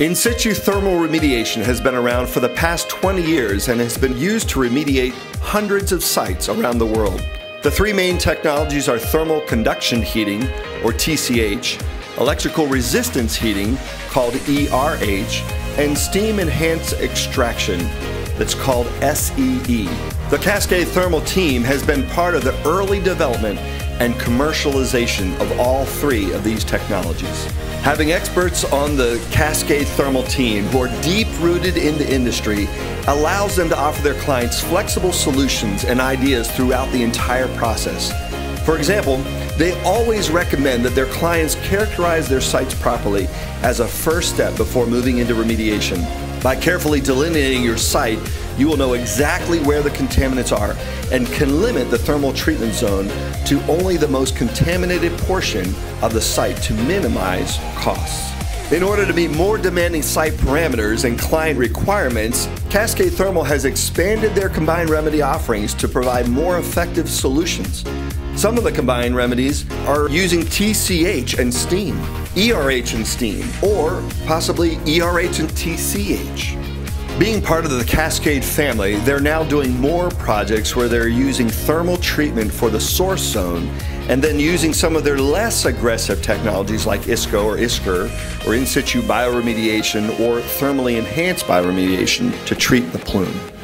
In situ thermal remediation has been around for the past 20 years and has been used to remediate hundreds of sites around the world. The three main technologies are thermal conduction heating, or TCH, electrical resistance heating, called ERH, and steam enhanced extraction, that's called SEE. The Cascade Thermal team has been part of the early development and commercialization of all three of these technologies. Having experts on the Cascade Thermal team who are deep-rooted in the industry allows them to offer their clients flexible solutions and ideas throughout the entire process. For example, they always recommend that their clients characterize their sites properly as a first step before moving into remediation. By carefully delineating your site, you will know exactly where the contaminants are and can limit the thermal treatment zone to only the most contaminated portion of the site to minimize costs. In order to meet more demanding site parameters and client requirements, Cascade Thermal has expanded their combined remedy offerings to provide more effective solutions. Some of the combined remedies are using TCH and steam, ERH and steam, or possibly ERH and TCH. Being part of the Cascade family, they're now doing more projects where they're using thermal treatment for the source zone and then using some of their less aggressive technologies like ISCO or ISCR, or in situ bioremediation or thermally enhanced bioremediation to treat the plume.